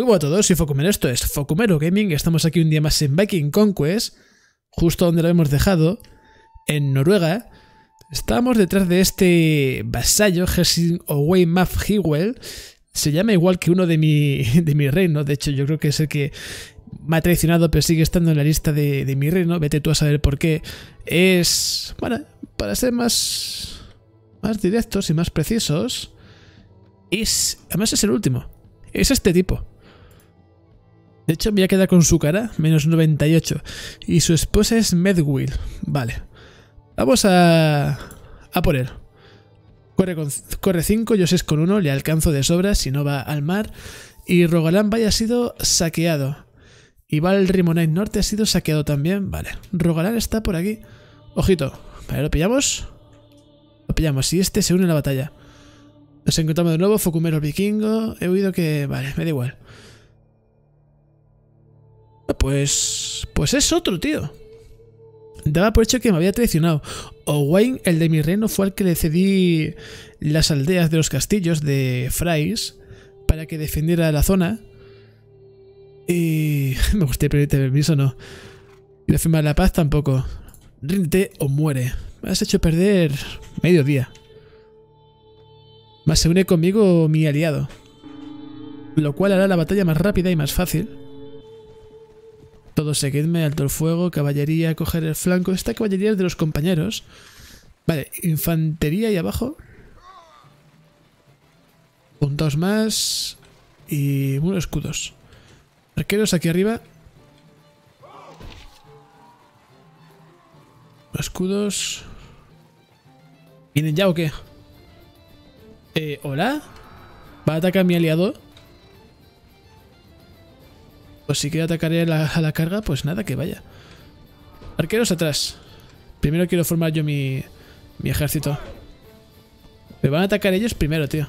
Muy buenas a todos, soy Focumero, esto es Focumero Gaming. Estamos aquí un día más en Viking Conquest, justo donde lo hemos dejado, en Noruega. Estábamos detrás de este vasallo, Hesin Oway, Maf Higwell. Se llama igual que uno de mi reino. De hecho, yo creo que es el que me ha traicionado, pero sigue estando en la lista de mi reino. Vete tú a saber por qué. Es, bueno, para ser más directos y más precisos, además es el último. Es este tipo. De hecho, me voy a quedar con su cara, menos 98. Y su esposa es Medwill. Vale. Vamos a por él. Corre 5, yo 6 con 1, le alcanzo de sobra, si no va al mar. Y Rogaland Valle ha sido saqueado. Y Valrimonite Norte ha sido saqueado también. Vale. Rogaland está por aquí. Ojito. Vale, lo pillamos. Lo pillamos. Y este se une a la batalla. Nos encontramos de nuevo. Focumero vikingo. He oído que... Vale, me da igual. Pues es otro, tío. Daba por hecho que me había traicionado. O Wayne, el de mi reino, fue al que le cedí las aldeas de los castillos de Frais para que defendiera la zona. Y... me gustaría pedirte permiso, no. Y firmar la paz tampoco. Rinde o muere. Me has hecho perder medio día. Más se une conmigo mi aliado. Lo cual hará la batalla más rápida y más fácil. Todos seguidme, alto el fuego, caballería, coger el flanco. Esta caballería es de los compañeros. Vale, infantería y abajo. Puntos más. Y unos escudos. Arqueros aquí arriba. Escudos. ¿Vienen ya o qué? ¿Hola? ¿Va a atacar a mi aliado? Pues si quiero atacar a la carga, pues nada, que vaya. Arqueros atrás. Primero quiero formar yo mi ejército. Me van a atacar ellos primero, tío.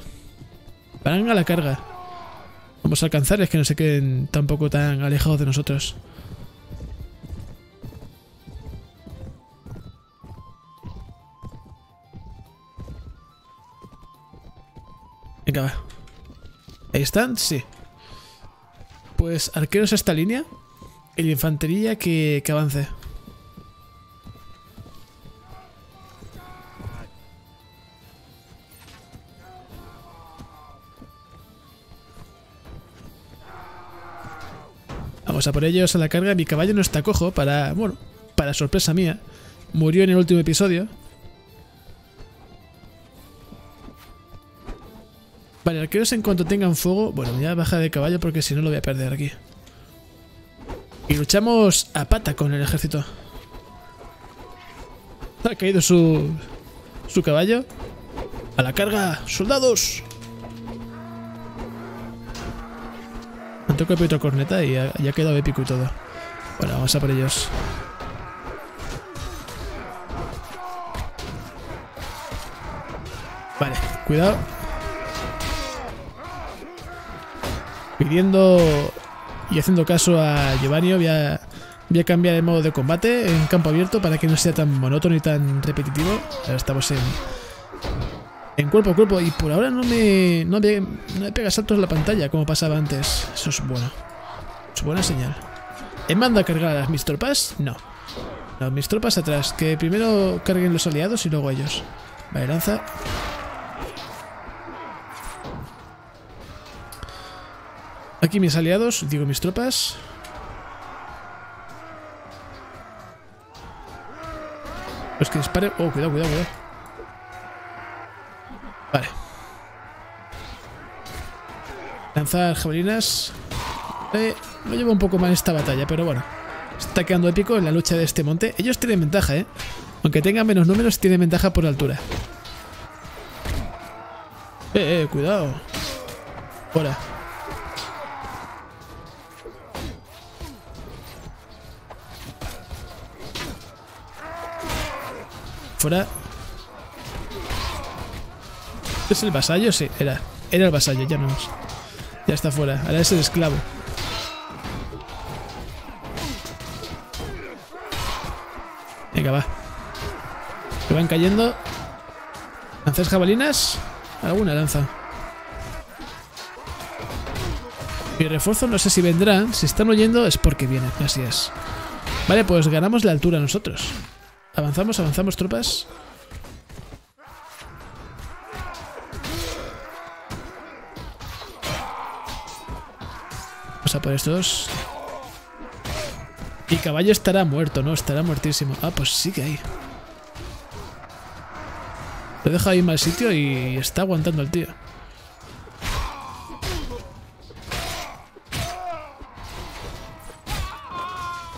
Van a la carga. Vamos a alcanzarles, que no se queden tampoco tan alejados de nosotros. Venga, va. Ahí están, sí. Pues arqueros a esta línea. Y la infantería que avance. Vamos a por ellos a la carga. Mi caballo no está cojo para... Bueno, para sorpresa mía. Murió en el último episodio. Vale, arqueros en cuanto tengan fuego... Bueno, ya baja de caballo porque si no lo voy a perder aquí. Y luchamos a pata con el ejército. Ha caído su caballo. ¡A la carga, soldados! Me toca otra corneta y ya ha quedado épico y todo. Bueno, vamos a por ellos. Vale, cuidado. Pidiendo y haciendo caso a Giovanni, voy a cambiar el modo de combate en campo abierto para que no sea tan monótono y tan repetitivo. Ahora estamos en cuerpo a cuerpo y por ahora no me pega saltos en la pantalla como pasaba antes. Eso es bueno. Es buena señal. ¿He mandado a cargar a mis tropas? No. No, mis tropas atrás. Que primero carguen los aliados y luego ellos. Vale, lanza. Aquí mis aliados, digo mis tropas. Los que disparen... Oh, cuidado, cuidado, cuidado. Vale. Lanzar jabalinas. Me lleva un poco mal esta batalla, pero bueno. Está quedando épico en la lucha de este monte. Ellos tienen ventaja, ¿eh? Aunque tengan menos números, tienen ventaja por altura. Cuidado. Hola. Fuera. ¿Es el vasallo? Sí, era el vasallo, ya no es. Ya está fuera, ahora es el esclavo. Venga, va. Se van cayendo. ¿Lanzas jabalinas? Alguna lanza. Y refuerzos no sé si vendrán. Si están huyendo es porque vienen. Así es. Vale, pues ganamos la altura nosotros. Avanzamos, avanzamos, tropas. Vamos a por estos. Y caballo estará muerto, ¿no? Estará muertísimo. Ah, pues sí que hay. Lo deja ahí en mal sitio y está aguantando el tío.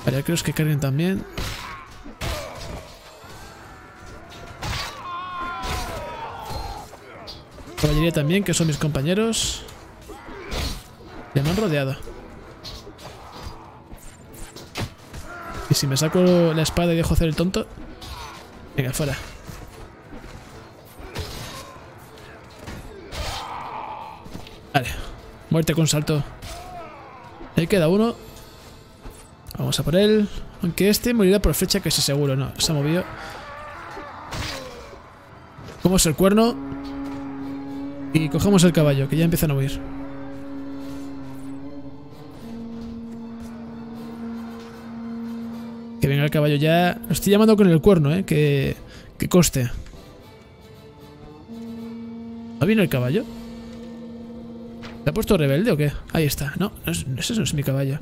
Vale, creo que carguen también. Caballería también, que son mis compañeros. Le me han rodeado. Y si me saco la espada y dejo hacer el tonto... Venga, fuera. Vale. Muerte con salto. Ahí queda uno. Vamos a por él. Aunque este morirá por flecha, que sí seguro. No, se ha movido. Cogemos el cuerno. Y cogemos el caballo, que ya empiezan a huir. Que venga el caballo ya. Lo estoy llamando con el cuerno, que coste. ¿No vino el caballo? ¿Te ha puesto rebelde o qué? Ahí está. No, ese no es mi caballo.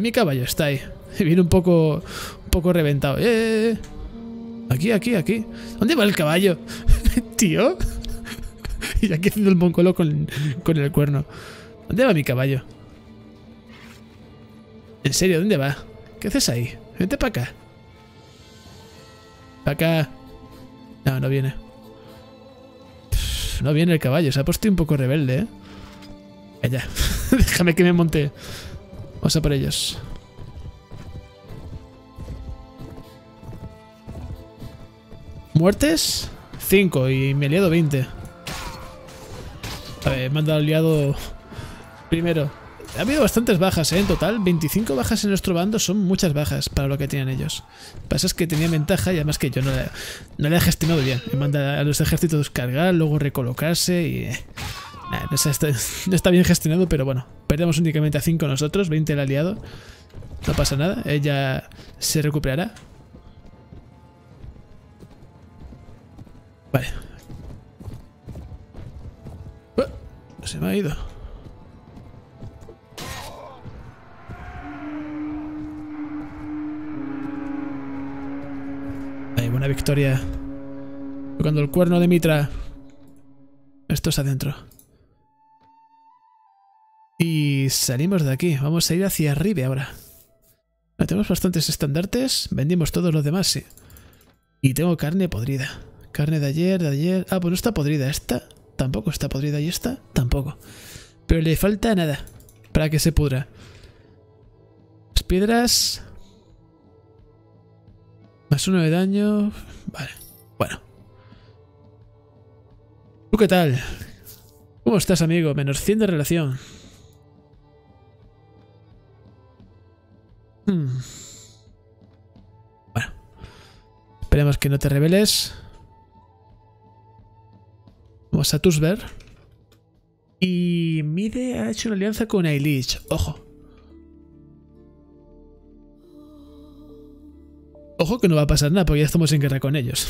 Mi caballo está ahí. Viene un poco reventado. Aquí, aquí, aquí. ¿Dónde va el caballo? Tío. Y aquí haciendo el mongolo con el cuerno. ¿Dónde va mi caballo? En serio, ¿dónde va? ¿Qué haces ahí? Vete para acá. Para acá. No, no viene. No viene el caballo. Se ha puesto un poco rebelde, Allá. Déjame que me monte. Vamos a por ellos. Muertes 5 y me he liado 20. A ver, me han dado liado primero. Ha habido bastantes bajas, en total 25 bajas en nuestro bando. Son muchas bajas para lo que tienen ellos. Lo que pasa es que tenía ventaja y además que yo no la he gestionado bien. Me manda a los ejércitos cargar, luego recolocarse y... Nah, no está bien gestionado, pero bueno. Perdemos únicamente a 5 nosotros, 20 el aliado. No pasa nada, ella se recuperará. Vale. Se me ha ido. Ahí, buena victoria. Tocando el cuerno de Mitra. Esto es adentro. Y salimos de aquí. Vamos a ir hacia Ribe ahora. Bueno, tenemos bastantes estandartes. Vendimos todos los demás, sí. Y tengo carne podrida. Carne de ayer, de ayer. Ah, pues no está podrida. Esta tampoco está podrida. Y esta tampoco. Pero le falta nada para que se pudra. Las piedras. +1 de daño. Vale. Bueno. ¿Tú qué tal? ¿Cómo estás, amigo? -100 de relación. Bueno, esperemos que no te rebeles. Vamos a Tunsberg. Y Mide ha hecho una alianza con Ailech. Ojo. Ojo que no va a pasar nada porque ya estamos en guerra con ellos.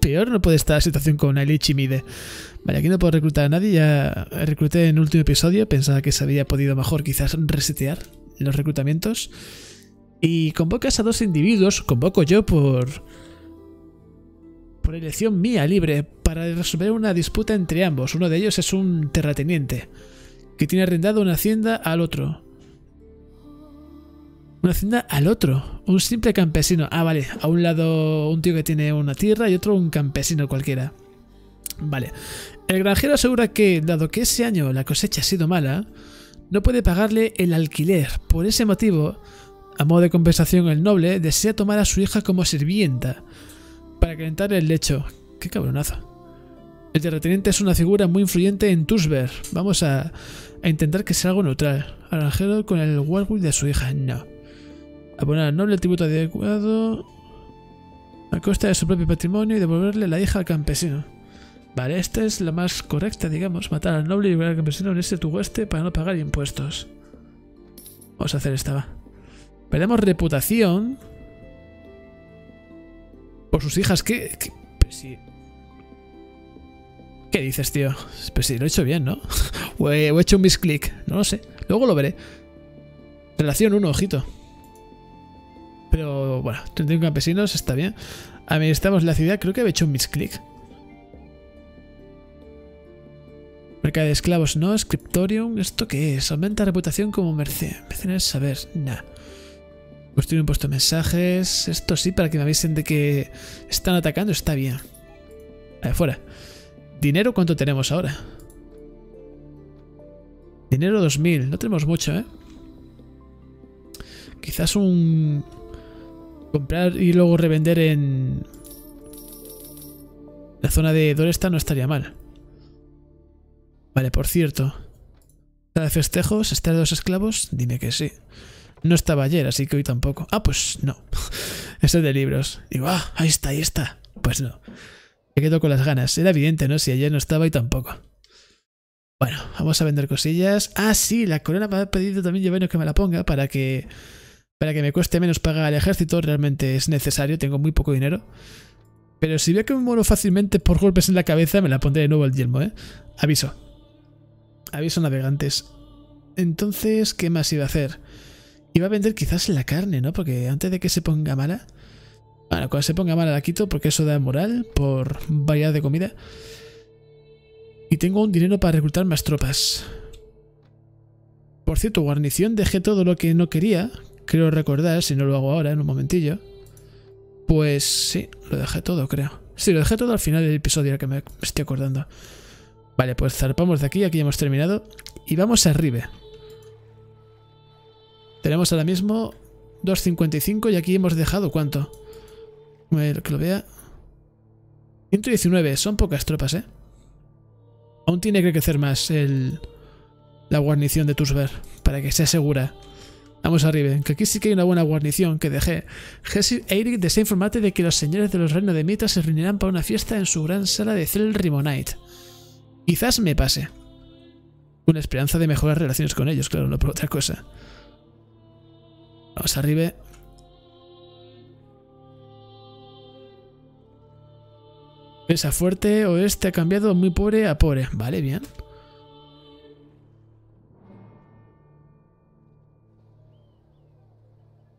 Peor no puede estar la situación con Ailech y Mide. Vale, aquí no puedo reclutar a nadie. Ya recluté en el último episodio. Pensaba que se había podido mejor quizás resetear los reclutamientos. Y convocas a 2 individuos, convoco yo por elección mía libre, para resolver una disputa entre ambos. Uno de ellos es un terrateniente, que tiene arrendado una hacienda al otro. Una hacienda al otro, un simple campesino. Ah, vale, a un lado un tío que tiene una tierra y otro un campesino cualquiera. Vale, el granjero asegura que, dado que ese año la cosecha ha sido mala, no puede pagarle el alquiler. Por ese motivo... A modo de compensación, el noble desea tomar a su hija como sirvienta para calentar el lecho. ¡Qué cabronazo! El terrateniente es una figura muy influyente en Tunsberg. Vamos a intentar que sea algo neutral. Al granjero con el Warwick de su hija. No. A poner al noble el tributo adecuado a costa de su propio patrimonio y devolverle la hija al campesino. Vale, esta es la más correcta, digamos. Matar al noble y liberar al campesino, unirse a tu hueste para no pagar impuestos. Vamos a hacer esta, va. Perdemos reputación por sus hijas. ¿Qué? Pues sí. ¿Qué dices, tío? Pues sí, lo he hecho bien, ¿no? O he hecho un misclick. No lo sé. Luego lo veré. Relación 1, ojito. Pero bueno, 31 campesinos, está bien. Administramos la ciudad. Creo que había hecho un misclick. Mercado de esclavos, no. Scriptorium. ¿Esto qué es? Aumenta reputación como mercenarios. Saber. Nah. Construir un puesto de mensajes. Esto sí, para que me avisen de que están atacando. Está bien. Ahí fuera. Dinero, ¿cuánto tenemos ahora? Dinero 2000. No tenemos mucho, ¿eh? Quizás un... comprar y luego revender en... la zona de Dorestad no estaría mal. Vale, por cierto. ¿Está de festejos? ¿Está de dos esclavos? Dime que sí. No estaba ayer, así que hoy tampoco. Ah, pues no. Este es de libros. Digo, ah, ahí está, ahí está. Pues no. Me quedo con las ganas. Era evidente, ¿no? Si ayer no estaba y tampoco. Bueno, vamos a vender cosillas. Ah, sí, la corona me ha pedido también Giovanni que me la ponga para que me cueste menos pagar al ejército. Realmente es necesario, tengo muy poco dinero. Pero si veo que me muero fácilmente por golpes en la cabeza, me la pondré de nuevo al yelmo, ¿eh? Aviso. Aviso, navegantes. Entonces, ¿qué más iba a hacer? Iba a vender quizás la carne, ¿no? Porque antes de que se ponga mala... Bueno, cuando se ponga mala la quito porque eso da moral por variedad de comida. Y tengo un dinero para reclutar más tropas. Por cierto, guarnición, dejé todo lo que no quería. Creo recordar, si no lo hago ahora, en un momentillo. Pues sí, lo dejé todo, creo. Sí, lo dejé todo al final del episodio, ahora que me estoy acordando. Vale, pues zarpamos de aquí, aquí ya hemos terminado. Y vamos a Ribe. Tenemos ahora mismo 2.55 y aquí hemos dejado, ¿cuánto? Que lo vea. 119, son pocas tropas, ¿eh? Aún tiene que crecer más la guarnición de Tunsberg para que sea segura. Vamos arriba, que aquí sí que hay una buena guarnición que dejé. Hesir Eirik desea informarte de que los señores de los reinos de Mitra se reunirán para una fiesta en su gran sala de Celrimonite. Quizás me pase. Una esperanza de mejorar relaciones con ellos, claro, no por otra cosa. Vamos arriba. Pesa fuerte, oeste ha cambiado muy pobre a pobre. Vale, bien.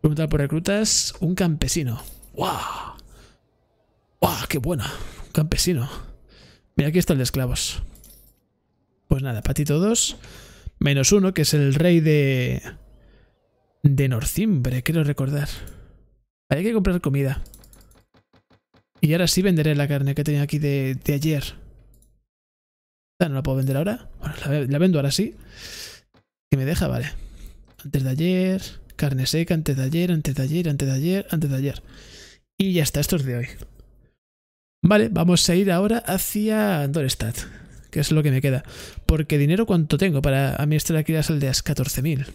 Preguntar por reclutas. Un campesino. ¡Guau! ¡Guau! ¡Qué bueno! Un campesino. Mira, aquí está el de esclavos. Pues nada, patito 2. Menos uno, que es el rey de Norcimbre, quiero recordar. Hay que comprar comida. Y ahora sí venderé la carne que tenía aquí de ayer. No la puedo vender ahora. Bueno, la vendo ahora sí. ¿Qué me deja? Vale. Antes de ayer. Carne seca, antes de ayer, antes de ayer, antes de ayer, antes de ayer. Y ya está, esto es de hoy. Vale, vamos a ir ahora hacia Dorestad, que es lo que me queda. Porque dinero, ¿cuánto tengo para administrar aquí las aldeas? 14.000.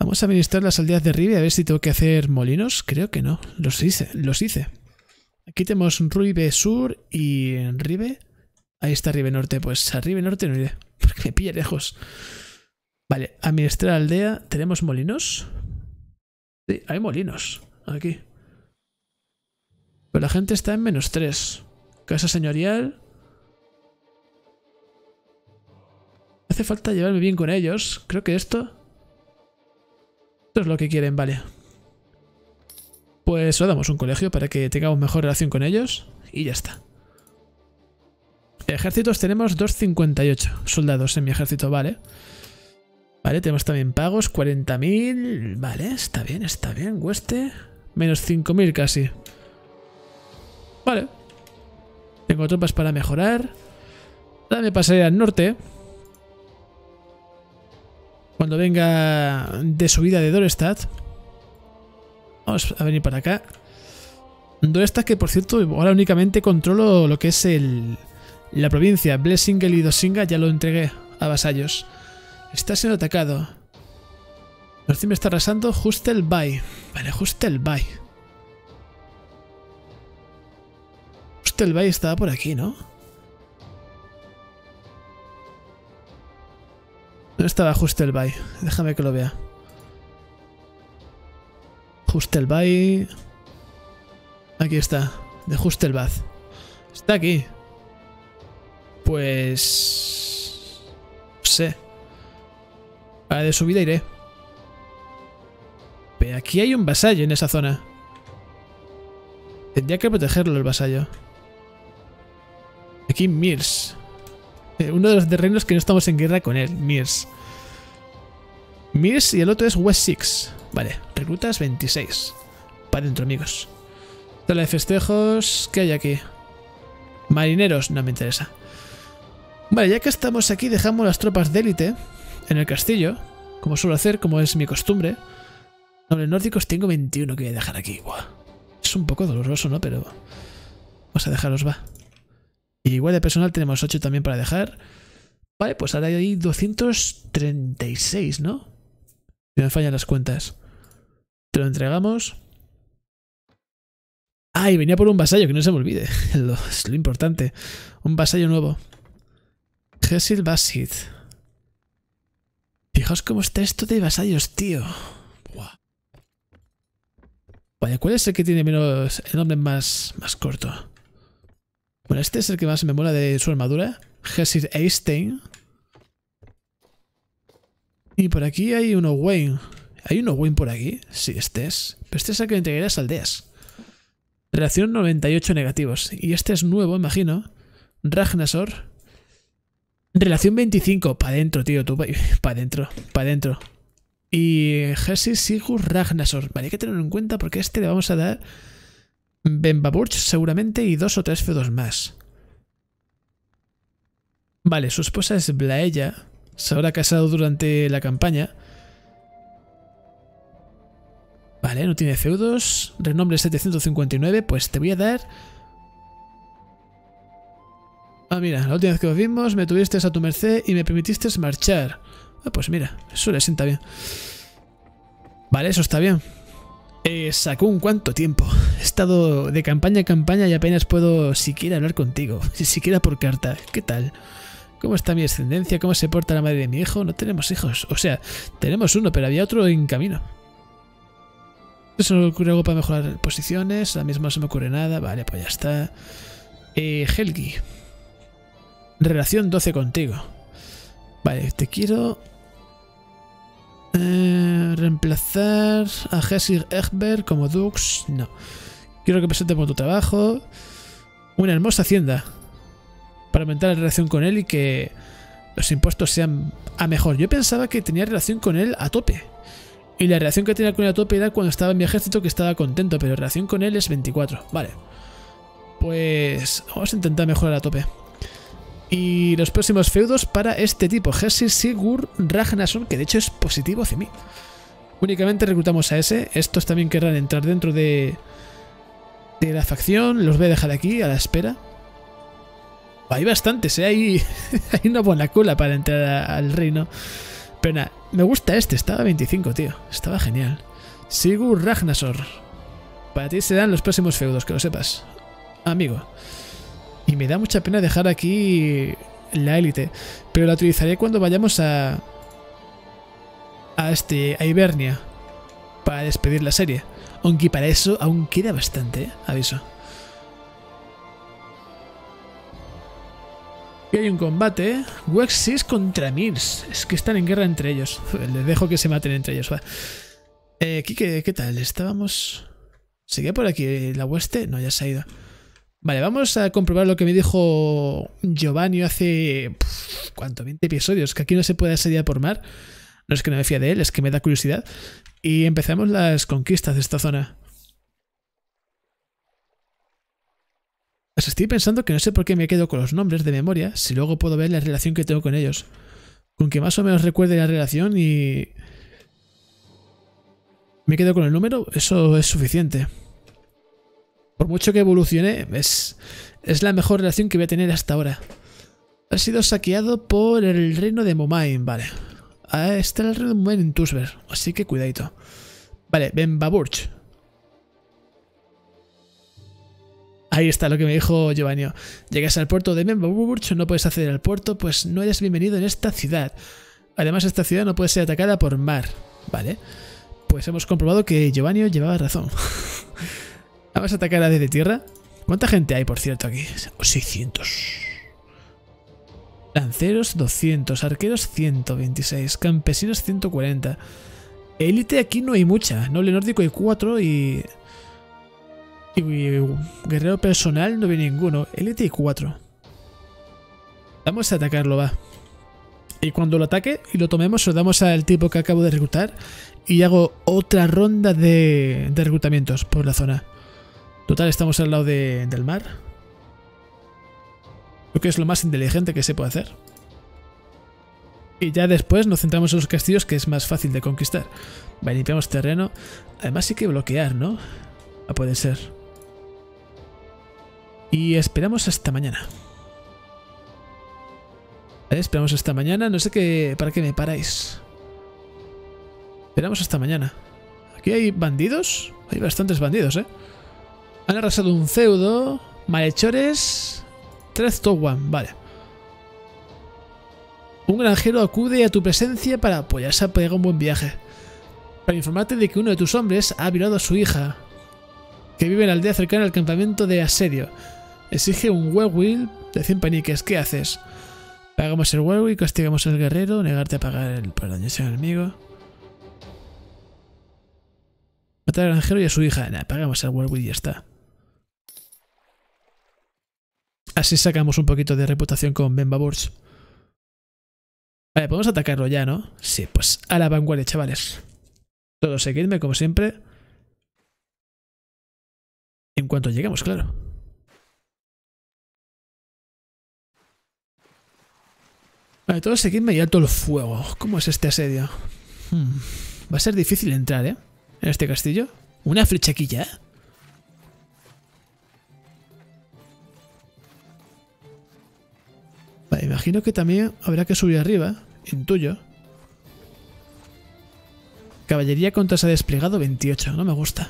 Vamos a administrar las aldeas de Ribe, a ver si tengo que hacer molinos. Creo que no. Los hice. Aquí tenemos Ribe Sur y Ribe. Ahí está Ribe Norte. Pues a Ribe Norte no iré, porque me pilla lejos. Vale, administrar aldea. ¿Tenemos molinos? Sí, hay molinos. Aquí. Pero la gente está en menos 3. Casa señorial. Hace falta llevarme bien con ellos. Creo que esto es lo que quieren, vale. Pues lo damos un colegio para que tengamos mejor relación con ellos y ya está. Ejércitos tenemos 258 soldados en mi ejército, vale. Vale, tenemos también pagos, 40.000, vale, está bien, hueste. Menos 5.000 casi. Vale. Tengo tropas para mejorar. Ahora me pasaré al norte. Cuando venga de subida de Dorestad, vamos a venir para acá. Dorestad, que por cierto, ahora únicamente controlo lo que es la provincia. Blessingel y Dosinga ya lo entregué a vasallos. Está siendo atacado. Norcimbre está arrasando. Hustelbath. Vale, Hustelbath. Hessil Basit estaba por aquí, ¿no? No estaba Hessil Basit. Déjame que lo vea. Hessil Basit. Aquí está. De Hustelbath. Está aquí. Pues... no sé. Para de subida iré. Pero aquí hay un vasallo en esa zona. Tendría que protegerlo el vasallo. Aquí Mirs. Uno de los terrenos que no estamos en guerra con él. Mirs. Mirs y el otro es Wessex. Vale. Reclutas 26. Para dentro, amigos. Sala de festejos. ¿Qué hay aquí? Marineros. No me interesa. Vale, ya que estamos aquí, dejamos las tropas de élite en el castillo, como suelo hacer, como es mi costumbre. Nobles nórdicos tengo 21 que voy a dejar aquí. Buah. Es un poco doloroso, ¿no? Pero vamos a dejarlos, va. Y igual de personal tenemos 8 también para dejar. Vale, pues ahora hay 236, ¿no? Si me fallan las cuentas. Te lo entregamos. Ah, y venía por un vasallo, que no se me olvide. Es lo importante. Un vasallo nuevo. Hessil Basit. Fijaos cómo está esto de vasallos, tío. Buah. Vaya, ¿cuál es el que tiene menos, el nombre más corto? Bueno, este es el que más me mola de su armadura. Hesir Einstein. Y por aquí hay uno Wayne. ¿Hay uno Wayne por aquí? Sí, este es. Pero este es el que integra las aldeas. Relación 98 negativos. Y este es nuevo, imagino. Ragnasor. Relación 25. Pa' dentro, tío. Tú pa' dentro. Pa' dentro. Y Hersir Sigurd Ragnarsson. Vale, hay que tenerlo en cuenta porque a este le vamos a dar Bebbanburh seguramente y 2 o 3 feudos más. Vale, su esposa es Blaella. Se habrá casado durante la campaña. Vale, no tiene feudos. Renombre 759. Pues te voy a dar... ah, mira, la última vez que os vimos me tuviste a tu merced y me permitiste marchar. Ah, pues mira, eso le sienta bien. Vale, eso está bien. Sakún, ¿cuánto tiempo? He estado de campaña a campaña y apenas puedo siquiera hablar contigo. Ni siquiera por carta. ¿Qué tal? ¿Cómo está mi descendencia? ¿Cómo se porta la madre de mi hijo? No tenemos hijos. O sea, tenemos uno, pero había otro en camino. ¿No se me ocurre algo para mejorar posiciones? Ahora mismo no se me ocurre nada. Vale, pues ya está. Helgi. Relación 12 contigo. Vale, te quiero reemplazar a Hesir Egbert como Dux. No. Quiero que presente por tu trabajo una hermosa hacienda para aumentar la relación con él y que los impuestos sean a mejor. Yo pensaba que tenía relación con él a tope. Y la relación que tenía con él a tope era cuando estaba en mi ejército, que estaba contento, pero la relación con él es 24. Vale. Pues vamos a intentar mejorar a tope. Y los próximos feudos para este tipo, Hersir Sigurd Ragnarsson, que de hecho es positivo hacia mí. Únicamente reclutamos a ese. Estos también querrán entrar dentro de la facción. Los voy a dejar aquí, a la espera. Hay bastantes, ¿eh? Hay una buena cola para entrar al reino. Pero nada, me gusta este. Estaba 25, tío. Estaba genial. Sigurd Ragnarsson. Para ti serán los próximos feudos, que lo sepas, amigo. Y me da mucha pena dejar aquí la élite, pero la utilizaré cuando vayamos a Hibernia para despedir la serie. Aunque para eso aún queda bastante, ¿eh? Aviso. Y hay un combate, ¿eh? Wessex contra Mirs. Es que están en guerra entre ellos. Les dejo que se maten entre ellos, va. Kike, ¿qué tal? Estábamos... ¿seguía por aquí la hueste? No, ya se ha ido. Vale, vamos a comprobar lo que me dijo Giovanni hace... ¿cuánto? 20 episodios. Que aquí no se puede asediar por mar. No es que no me fía de él, es que me da curiosidad. Y empezamos las conquistas de esta zona. Pues estoy pensando que no sé por qué me quedo con los nombres de memoria, si luego puedo ver la relación que tengo con ellos. Con que más o menos recuerde la relación y... me quedo con el número, eso es suficiente. Por mucho que evolucione, es la mejor relación que voy a tener hasta ahora. Ha sido saqueado por el reino de Momain, vale. Ah, está el reino de Momain en Tunsberg, así que cuidadito. Vale, Bebbanburh. Ahí está lo que me dijo Giovanni. Llegas al puerto de Bebbanburh, no puedes acceder al puerto, pues no eres bienvenido en esta ciudad. Además, esta ciudad no puede ser atacada por mar. Vale. Pues hemos comprobado que Giovanni llevaba razón. ¿Vamos a atacar a desde tierra? ¿Cuánta gente hay, por cierto, aquí? 600. Lanceros, 200. Arqueros, 126. Campesinos, 140. Élite aquí no hay mucha. Noble nórdico hay 4 y... guerrero personal no vi ninguno. Élite y 4. Vamos a atacarlo, va. Y cuando lo ataque y lo tomemos, lo damos al tipo que acabo de reclutar. Y hago otra ronda de reclutamientos por la zona. Total, estamos al lado del mar. Creo que es lo más inteligente que se puede hacer. Y ya después nos centramos en los castillos, que es más fácil de conquistar. Vale, limpiamos terreno. Además hay que bloquear, ¿no? Ah, puede ser. Y esperamos hasta mañana. Vale, esperamos hasta mañana. No sé qué, para qué me paráis. Esperamos hasta mañana. Aquí hay bandidos. Hay bastantes bandidos, ¿eh? Han arrasado un feudo. Malhechores. 3-1. Vale. Un granjero acude a tu presencia para apoyarse a pegar un buen viaje. Para informarte de que uno de tus hombres ha violado a su hija, que vive en la aldea cercana al campamento de asedio. Exige un Wellwill de 100 peniques. ¿Qué haces? Pagamos el Wellwill, castigamos al guerrero, negarte a pagar el daño al enemigo. Matar al granjero y a su hija. Nah, pagamos al Wellwill y ya está. Así sacamos un poquito de reputación con Bebbanburh. Vale, podemos atacarlo ya, ¿no? Sí, pues a la vanguardia, chavales. Todos seguidme, como siempre. En cuanto lleguemos, claro. Vale, todos seguidme y alto el fuego. ¿Cómo es este asedio? Va a ser difícil entrar, ¿eh? En este castillo. Una flechequilla. Vale, imagino que también habrá que subir arriba. Intuyo. Caballería contra se ha desplegado 28. No me gusta.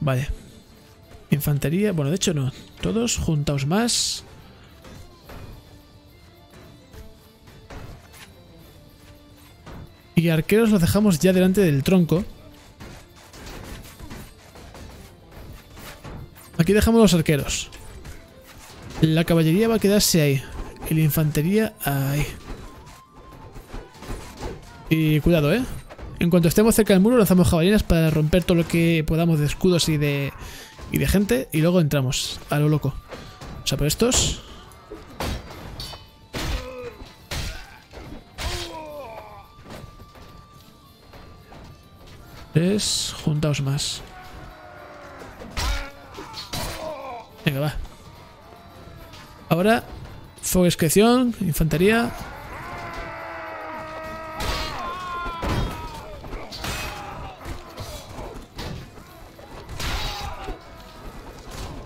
Vale. Infantería. Bueno, de hecho no. Todos juntaos más. Y arqueros los dejamos ya delante del tronco. Aquí dejamos los arqueros. La caballería va a quedarse ahí. Y la infantería ahí. Y cuidado, ¿eh? En cuanto estemos cerca del muro lanzamos jabalinas para romper todo lo que podamos de escudos y de gente. Y luego entramos a lo loco. O sea, por estos. Tres, juntaos más. Venga, va. Ahora, fuego de excreción, infantería.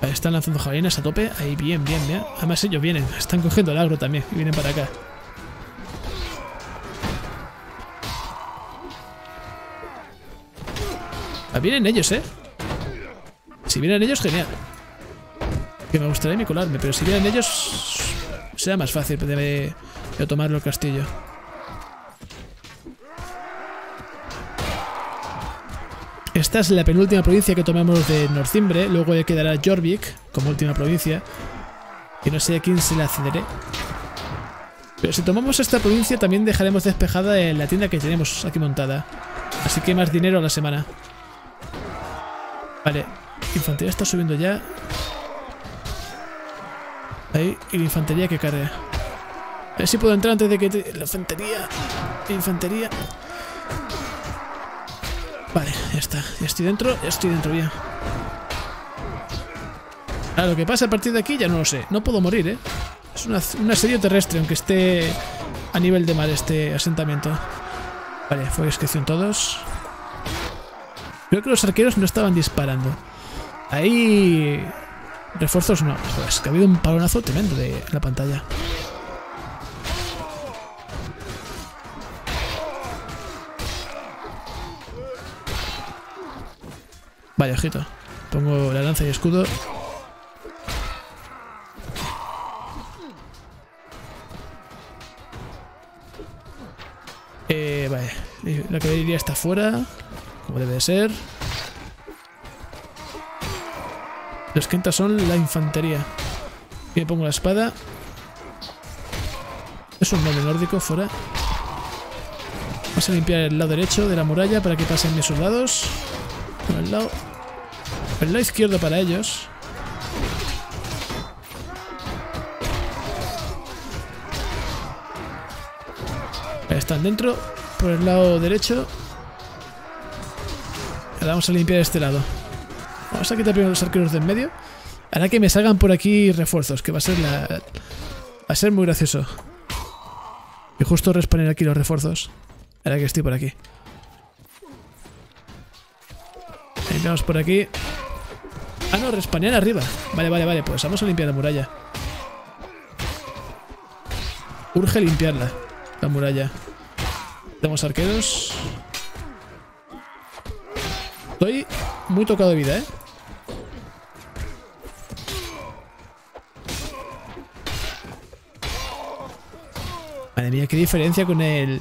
Están lanzando jabalinas a tope. Ahí, bien, bien, bien. Además ellos vienen. Están cogiendo el agro también. Y vienen para acá. Ah, vienen ellos, ¿eh? Si vienen ellos, genial. Que me gustaría mi colarme. Pero si vienen ellos... será más fácil de tomarlo el castillo. Esta es la penúltima provincia que tomamos de Norcimbre. Luego le quedará Jorvik como última provincia. Y no sé a quién se la cederé. Pero si tomamos esta provincia también dejaremos despejada la tienda que tenemos aquí montada. Así que más dinero a la semana. Vale. Infantería está subiendo ya. Ahí. Y la infantería que cargue. A ver si puedo entrar antes de que... La infantería. Infantería. Vale, ya está. Ya estoy dentro, bien. Ahora, lo que pasa a partir de aquí ya no lo sé. No puedo morir, ¿eh? Es un asedio terrestre, aunque esté a nivel de mar este asentamiento. Vale, fue excreción todos. Creo que los arqueros no estaban disparando. Ahí... refuerzos no. Joder, es que ha habido un palonazo tremendo de la pantalla. Vaya ojito. Pongo la lanza y escudo. Vale. La caballería está fuera, como debe de ser. Los que entran son la infantería. Y le pongo la espada. Es un nombre nórdico, fuera. Vamos a limpiar el lado derecho de la muralla para que pasen mis soldados. Por el lado izquierdo para ellos. Ahí están dentro. Por el lado derecho. Ahora vamos a limpiar este lado. Vamos a quitar primero los arqueros de en medio. Ahora que me salgan por aquí refuerzos, que va a ser muy gracioso. Y justo responder aquí los refuerzos. Ahora que estoy por aquí. Limpiamos por aquí. Ah, no, respanear arriba. Vale, vale, vale, pues vamos a limpiar la muralla. Urge limpiarla, la muralla. Tenemos arqueros. Estoy muy tocado de vida, ¿eh? Madre mía, qué diferencia con el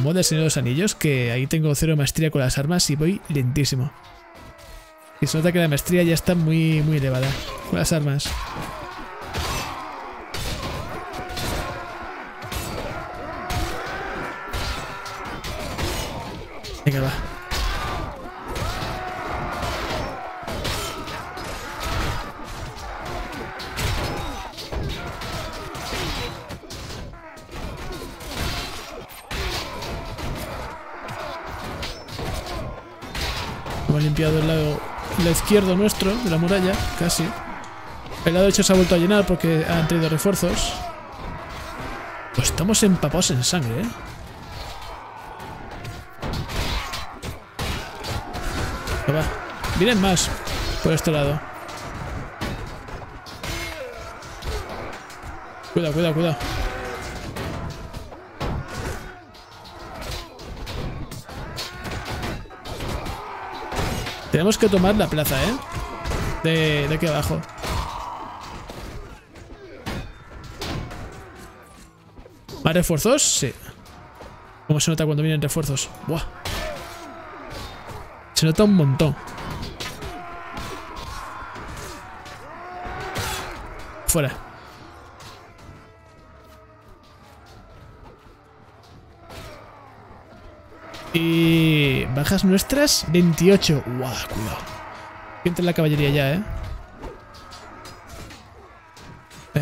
mod del Señor de los Anillos, que ahí tengo cero maestría con las armas y voy lentísimo. Y se nota que la maestría ya está muy elevada con las armas. Venga, va. Hemos limpiado el lado izquierdo nuestro de la muralla, casi. El lado derecho se ha vuelto a llenar porque han traído refuerzos. Pues estamos empapados en sangre, ¿eh? Va. Vienen más por este lado. Cuidado, cuidado, cuidado. Tenemos que tomar la plaza, ¿eh? De aquí abajo. ¿Más refuerzos? Sí. ¿Cómo se nota cuando vienen refuerzos? Buah. Se nota un montón. Fuera. Y bajas nuestras 28. Guau, cuidado. Entra la caballería ya, ¿eh?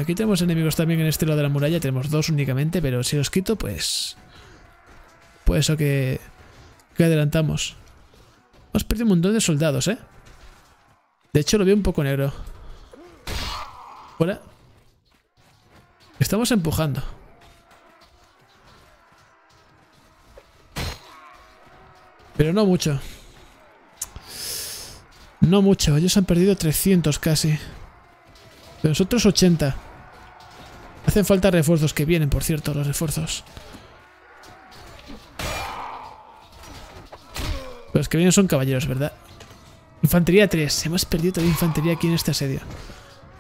Aquí tenemos enemigos también en este lado de la muralla. Tenemos dos únicamente, pero si los quito, pues... Pues eso que adelantamos. Hemos perdido un montón de soldados, ¿eh? De hecho, lo veo un poco negro. Fuera. Estamos empujando. Pero no mucho. No mucho. Ellos han perdido 300 casi. Pero nosotros 80. Hacen falta refuerzos, que vienen, por cierto, los refuerzos. Los que vienen son caballeros, ¿verdad? Infantería 3. Hemos perdido también infantería aquí en este asedio.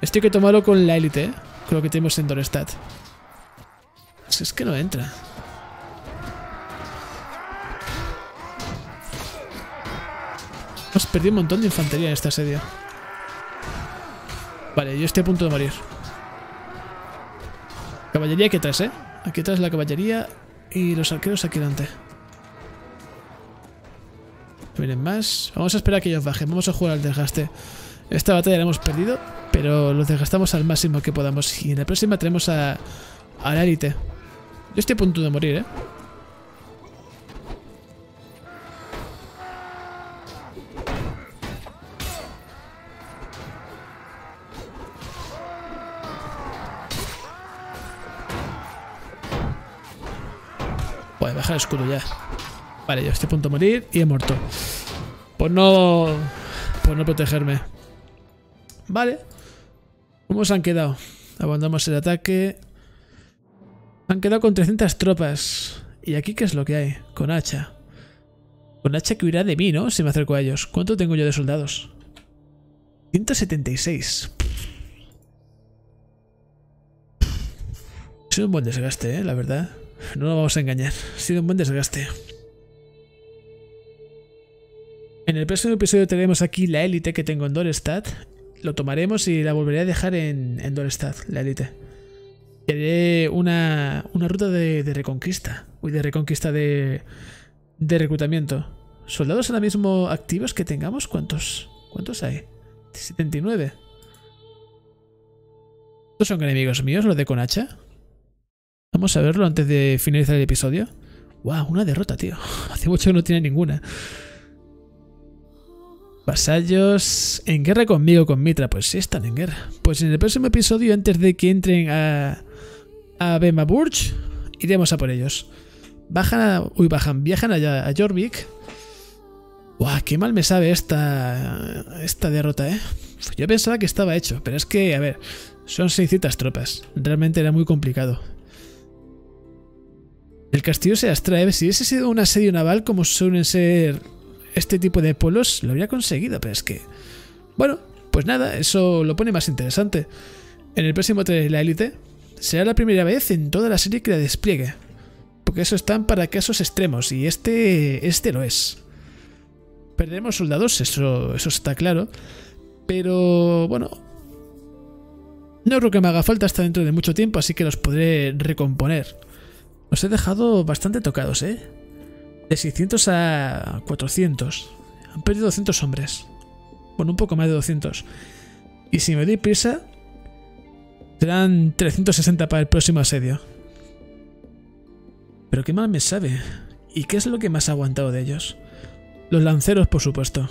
Esto hay que tomarlo con la élite, ¿eh? Con lo que tenemos en Dorestad. Si es que no entra. Hemos perdido un montón de infantería en este asedio. Vale, yo estoy a punto de morir. Caballería aquí atrás, ¿eh? Aquí atrás la caballería y los arqueros aquí delante. Vienen más. Vamos a esperar a que ellos bajen. Vamos a jugar al desgaste. Esta batalla la hemos perdido, pero los desgastamos al máximo que podamos. Y en la próxima tenemos a la élite. Yo estoy a punto de morir, ¿eh? Voy a bajar el escudo ya. Vale, yo estoy a punto de morir y he muerto. Por no protegerme. Vale. ¿Cómo se han quedado? Abandonamos el ataque. Han quedado con 300 tropas. ¿Y aquí qué es lo que hay? Con hacha. Con hacha que huirá de mí, ¿no? Si me acerco a ellos. ¿Cuánto tengo yo de soldados? 176. Ha sido un buen desgaste, la verdad. No nos vamos a engañar. Ha sido un buen desgaste. En el próximo episodio tenemos aquí la élite que tengo en Dorestad. Lo tomaremos y la volveré a dejar en Dorestad, la élite. Haré una ruta de reconquista. Uy, de reconquista de reclutamiento. ¿Soldados ahora mismo activos que tengamos? ¿Cuántos hay? 79. ¿Estos son enemigos míos, los de con hacha? Vamos a verlo antes de finalizar el episodio. ¡Wow! Una derrota, tío. Hace mucho que no tiene ninguna. Vasallos en guerra conmigo, con Mitra. Pues sí, están en guerra. Pues en el próximo episodio, antes de que entren a Bebbanburh, iremos a por ellos. Viajan allá a Jorvik. ¡Guau! ¡Qué mal me sabe esta derrota, eh! Yo pensaba que estaba hecho, pero es que, a ver, son 600 tropas. Realmente era muy complicado. El castillo se abstrae. Si hubiese sido un asedio naval, como suelen ser este tipo de pueblos, lo habría conseguido, pero es que... Bueno, pues nada, eso lo pone más interesante. En el próximo trailer, la élite será la primera vez en toda la serie que la despliegue. Porque eso están para casos extremos, y este lo es. Perderemos soldados, eso está claro. Pero bueno, no creo que me haga falta hasta dentro de mucho tiempo, así que los podré recomponer. Os he dejado bastante tocados, ¿eh? De 600 a 400. Han perdido 200 hombres. Bueno, un poco más de 200. Y si me doy prisa, serán 360 para el próximo asedio. Pero qué mal me sabe. ¿Y qué es lo que más ha aguantado de ellos? Los lanceros, por supuesto.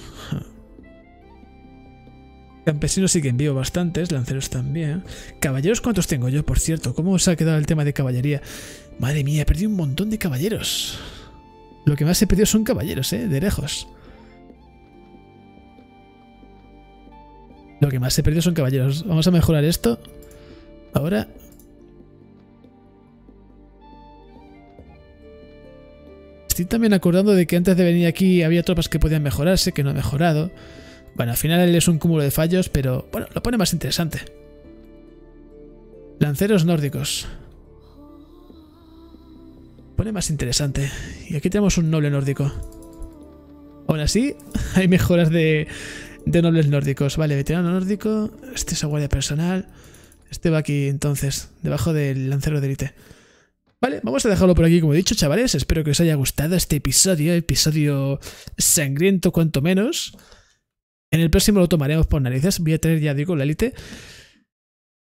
Campesinos siguen vivos bastantes, lanceros también. Caballeros, ¿cuántos tengo yo, por cierto? ¿Cómo os ha quedado el tema de caballería? Madre mía, he perdido un montón de caballeros. Lo que más he perdido son caballeros, de lejos. Lo que más he perdido son caballeros. Vamos a mejorar esto. Ahora. Estoy también acordando de que antes de venir aquí había tropas que podían mejorarse, que no he mejorado. Bueno, al final es un cúmulo de fallos, pero bueno, lo pone más interesante. Lanceros nórdicos. Pone más interesante. Y aquí tenemos un noble nórdico. Aún así, hay mejoras de nobles nórdicos. Vale, veterano nórdico. Este es a guardia personal. Este va aquí, entonces, debajo del lancero de élite. Vale, vamos a dejarlo por aquí, como he dicho, chavales. Espero que os haya gustado este episodio. Episodio sangriento, cuanto menos. En el próximo lo tomaremos por narices. Voy a tener, ya digo, la élite.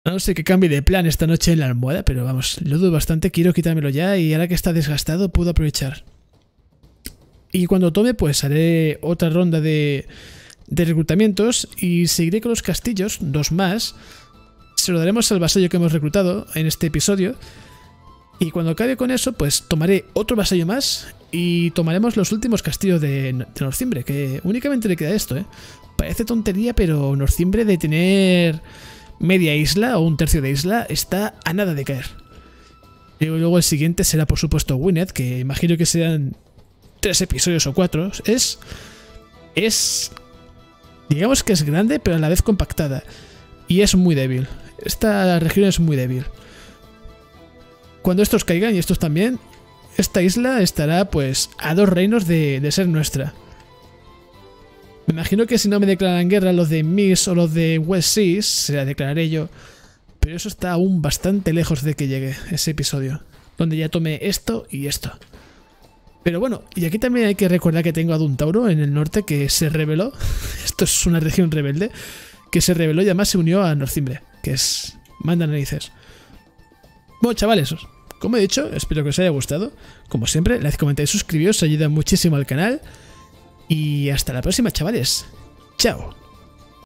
No sé qué cambie de plan esta noche en la almohada, pero vamos, lo dudo bastante, quiero quitármelo ya y ahora que está desgastado puedo aprovechar. Y cuando tome, pues haré otra ronda de reclutamientos y seguiré con los castillos, 2 más. Se lo daremos al vasallo que hemos reclutado en este episodio. Y cuando acabe con eso, pues tomaré otro vasallo más y tomaremos los últimos castillos de Norcimbre, que únicamente le queda esto, Parece tontería, pero Norcimbre de tener... media isla o un tercio de isla está a nada de caer. Y luego el siguiente será, por supuesto, Gwynedd, que imagino que serán 3 episodios o 4. Digamos que es grande, pero a la vez compactada. Y es muy débil. Esta región es muy débil. Cuando estos caigan, y estos también, esta isla estará, pues, a 2 reinos de ser nuestra. Me imagino que si no me declaran guerra los de Mirs o los de Wessex, se la declararé yo. Pero eso está aún bastante lejos de que llegue ese episodio, donde ya tomé esto y esto. Pero bueno, y aquí también hay que recordar que tengo a Duntauro en el norte, que se rebeló. Esto es una región rebelde, que se rebeló y además se unió a Norcimbre, que es... manda narices. Bueno, chavales, como he dicho, espero que os haya gustado. Como siempre, like, comentáis, suscribíos, ayuda muchísimo al canal. Y hasta la próxima, chavales. Chao.